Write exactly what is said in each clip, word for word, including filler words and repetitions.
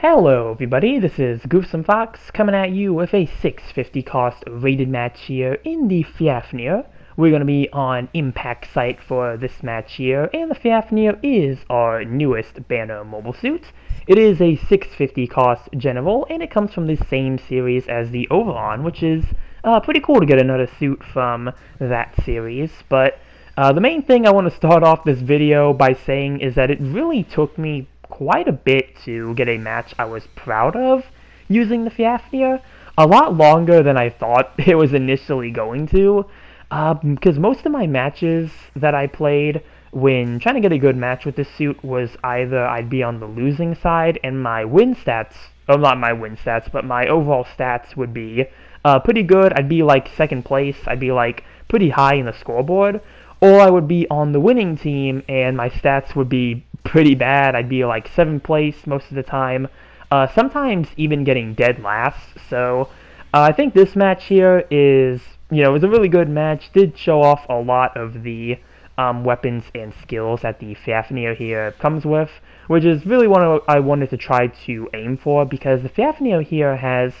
Hello everybody, this is Goofsome Fox coming at you with a six fifty cost rated match here in the Fafnir. We're going to be on Impact Site for this match here, and the Fafnir is our newest Banner Mobile Suit. It is a six fifty cost general, and it comes from the same series as the Overon, which is uh, pretty cool to get another suit from that series, but uh, the main thing I want to start off this video by saying is that it really took me quite a bit to get a match I was proud of using the Fafnir. A lot longer than I thought it was initially going to, because um, most of my matches that I played when trying to get a good match with this suit was either I'd be on the losing side and my win stats, well not my win stats, but my overall stats would be uh, pretty good. I'd be like second place, I'd be like pretty high in the scoreboard, or I would be on the winning team and my stats would be pretty bad. I'd be like seventh place most of the time, uh, sometimes even getting dead last. So uh, I think this match here is, you know, it was a really good match. Did show off a lot of the um, weapons and skills that the Fafnir here comes with, which is really what I wanted to try to aim for, because the Fafnir here has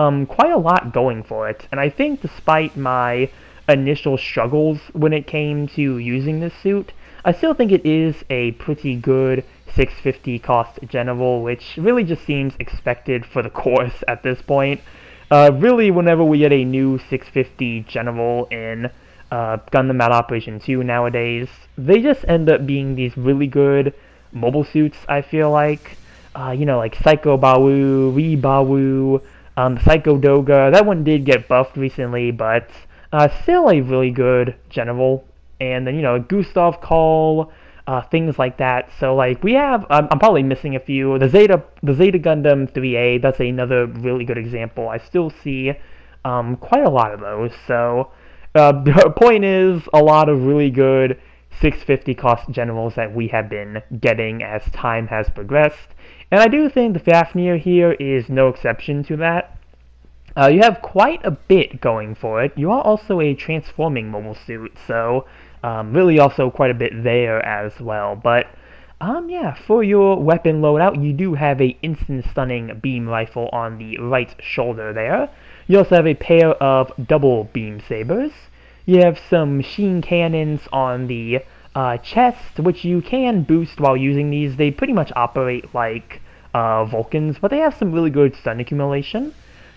um, quite a lot going for it, and I think despite my initial struggles when it came to using this suit, I still think it is a pretty good six fifty cost general, which really just seems expected for the course at this point. Uh, really, whenever we get a new six fifty general in uh, Gundam Battle Operation two nowadays, they just end up being these really good mobile suits, I feel like. Uh, you know, like Psyco Baoo, Ree Bawu, um, Psycho Doga. That one did get buffed recently, but uh, still a really good general. And then, you know, Gustav Call, uh, things like that. So, like, we have, I'm, I'm probably missing a few. The Zeta, the Zeta Gundam three A, that's another really good example. I still see um, quite a lot of those. So, uh, the point is, a lot of really good six fifty cost generals that we have been getting as time has progressed. And I do think the Fafnir here is no exception to that. Uh, you have quite a bit going for it. You are also a transforming mobile suit, so um, really also quite a bit there as well. But um, yeah, for your weapon loadout, you do have a instant stunning beam rifle on the right shoulder there. You also have a pair of double beam sabers. You have some machine cannons on the uh, chest, which you can boost while using these. They pretty much operate like uh, Vulcans, but they have some really good stun accumulation.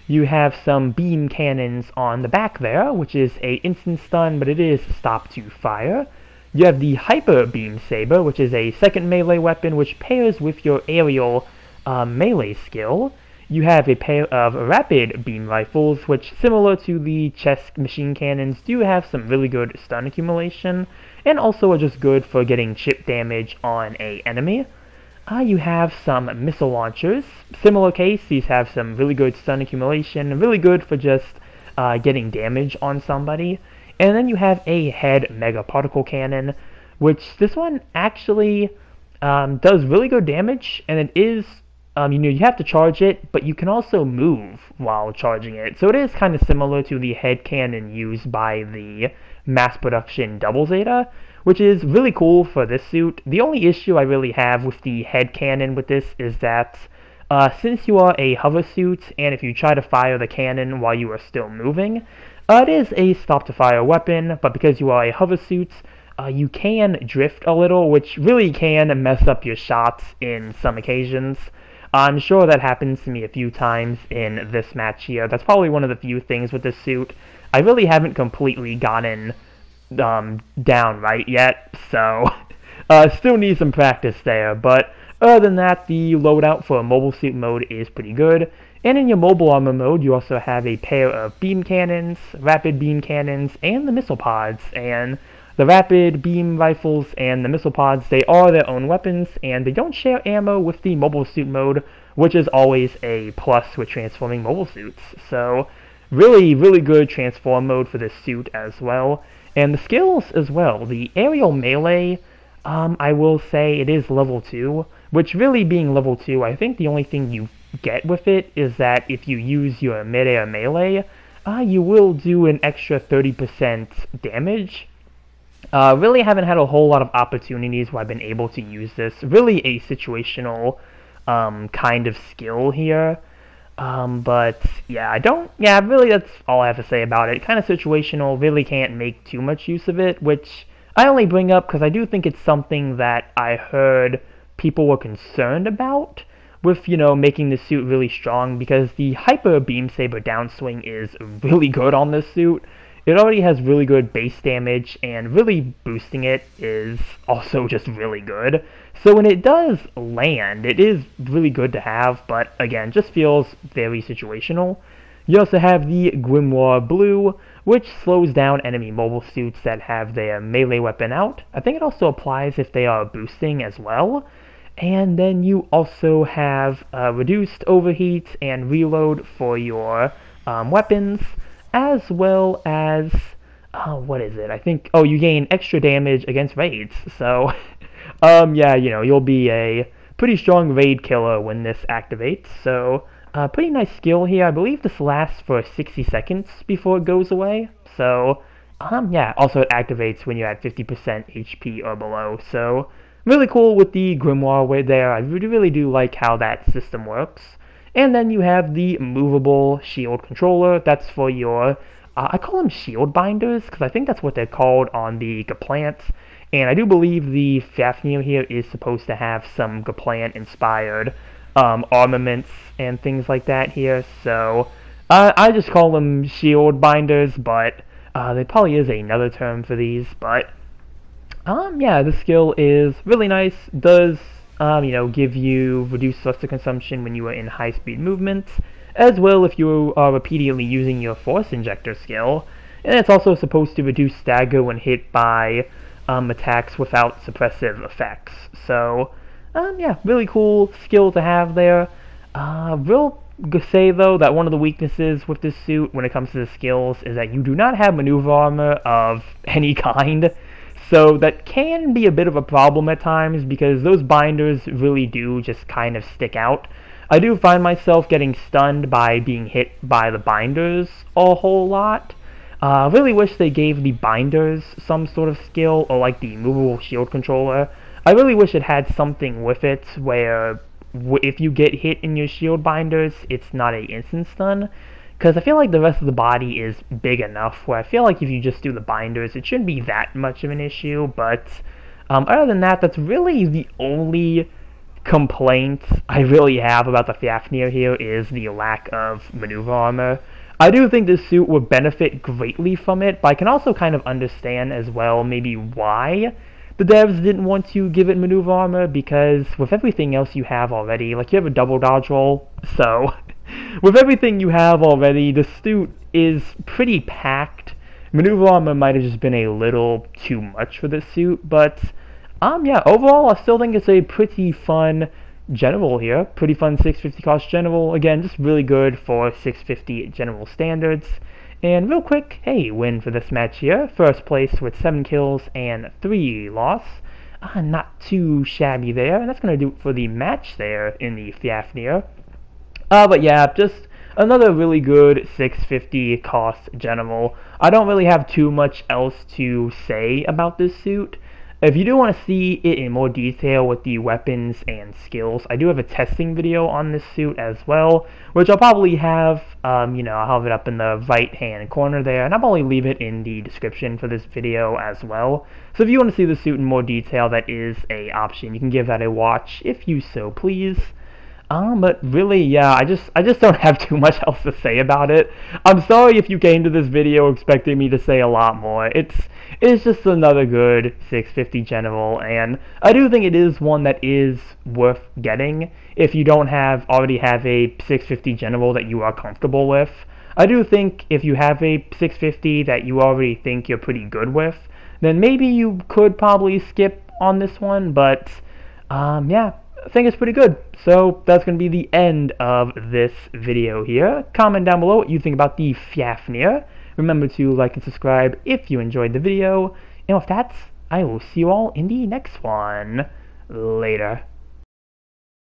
You have some beam cannons on the back there, which is a instant stun, but it is stop to fire. You have the hyper beam saber, which is a second melee weapon, which pairs with your aerial uh, melee skill. You have a pair of rapid beam rifles, which, similar to the chest machine cannons, do have some really good stun accumulation, and also are just good for getting chip damage on a enemy. Uh, you have some missile launchers. Similar case, these have some really good stun accumulation, really good for just uh, getting damage on somebody. And then you have a head mega particle cannon, which this one actually um, does really good damage, and it is, um, you know, you have to charge it, but you can also move while charging it. So it is kind of similar to the head cannon used by the mass production double Zeta, which is really cool for this suit. The only issue I really have with the head cannon with this is that uh, since you are a hover suit, and if you try to fire the cannon while you are still moving, uh, it is a stop to fire weapon, but because you are a hover suit, uh, you can drift a little, which really can mess up your shots in some occasions. I'm sure that happens to me a few times in this match here. That's probably one of the few things with this suit I really haven't completely gotten um, down right yet, so uh, still need some practice there. But other than that, the loadout for mobile suit mode is pretty good. And in your mobile armor mode, you also have a pair of beam cannons, rapid beam cannons, and the missile pods. And the rapid beam rifles and the missile pods, they are their own weapons, and they don't share ammo with the mobile suit mode, which is always a plus with transforming mobile suits. So really, really good transform mode for this suit as well. And the skills as well. The aerial melee, um, I will say it is level two, which really being level two, I think the only thing you get with it is that if you use your mid-air melee, uh, you will do an extra thirty percent damage. Uh, really haven't had a whole lot of opportunities where I've been able to use this. Really a situational um, kind of skill here. Um, but yeah, I don't, yeah, really that's all I have to say about it. Kind of situational, really can't make too much use of it, which I only bring up because I do think it's something that I heard people were concerned about with, you know, making the suit really strong, because the Hyper Beam Saber downswing is really good on this suit. It already has really good base damage, and really boosting it is also just really good. So when it does land, it is really good to have, but again, just feels very situational. You also have the Grimoire Blue, which slows down enemy mobile suits that have their melee weapon out. I think it also applies if they are boosting as well. And then you also have uh, reduced overheat and reload for your um, weapons, as well as, uh, what is it, I think, oh, you gain extra damage against raids, so, um, yeah, you know, you'll be a pretty strong raid killer when this activates, so, uh, pretty nice skill here. I believe this lasts for sixty seconds before it goes away, so, um, yeah, also it activates when you're at fifty percent H P or below, so, really cool with the Grimoire way there. I really, really do like how that system works. And then you have the movable shield controller. That's for your, uh, I call them shield binders, because I think that's what they're called on the Gaplant. And I do believe the Fafnir here is supposed to have some Gaplant-inspired um, armaments and things like that here. So uh, I just call them shield binders, but uh, there probably is another term for these. But um, yeah, the skill is really nice. Does... Um, you know, give you reduced thruster consumption when you are in high-speed movements, as well if you are repeatedly using your Force Injector skill, and it's also supposed to reduce stagger when hit by um, attacks without suppressive effects. So, um, yeah, really cool skill to have there. Uh, real say, though, that one of the weaknesses with this suit when it comes to the skills is that you do not have maneuver armor of any kind. So that can be a bit of a problem at times, because those binders really do just kind of stick out. I do find myself getting stunned by being hit by the binders a whole lot. I uh, really wish they gave the binders some sort of skill, or like the movable shield controller. I really wish it had something with it where w if you get hit in your shield binders, it's not an instant stun. Because I feel like the rest of the body is big enough where I feel like if you just do the binders, it shouldn't be that much of an issue. But um, other than that, that's really the only complaint I really have about the Fafnir here, is the lack of maneuver armor. I do think this suit would benefit greatly from it, but I can also kind of understand as well maybe why the devs didn't want to give it maneuver armor, because with everything else you have already, like you have a double dodge roll, so... With everything you have already, the suit is pretty packed. Maneuver armor might have just been a little too much for this suit, but um, yeah, overall I still think it's a pretty fun general here. Pretty fun six fifty cost general. Again, just really good for six fifty general standards. And real quick, hey, win for this match here. First place with seven kills and three loss. Uh, not too shabby there, and that's going to do it for the match there in the Fafnir. Uh, but yeah, just another really good six fifty cost general. I don't really have too much else to say about this suit. If you do want to see it in more detail with the weapons and skills, I do have a testing video on this suit as well, which I'll probably have, um, you know, I'll have it up in the right-hand corner there, and I'll probably leave it in the description for this video as well. So if you want to see the suit in more detail, that is an option. You can give that a watch if you so please. Um, but really, yeah, I just I just don't have too much else to say about it. I'm sorry if you came to this video expecting me to say a lot more. It's it's just another good six fifty general, and I do think it is one that is worth getting if you don't have already have a six fifty general that you are comfortable with. I do think if you have a six fifty that you already think you're pretty good with, then maybe you could probably skip on this one, but um, yeah. I think it's pretty good. So that's going to be the end of this video here. Comment down below what you think about the Fafnir. Remember to like and subscribe if you enjoyed the video. And with that, I will see you all in the next one. Later.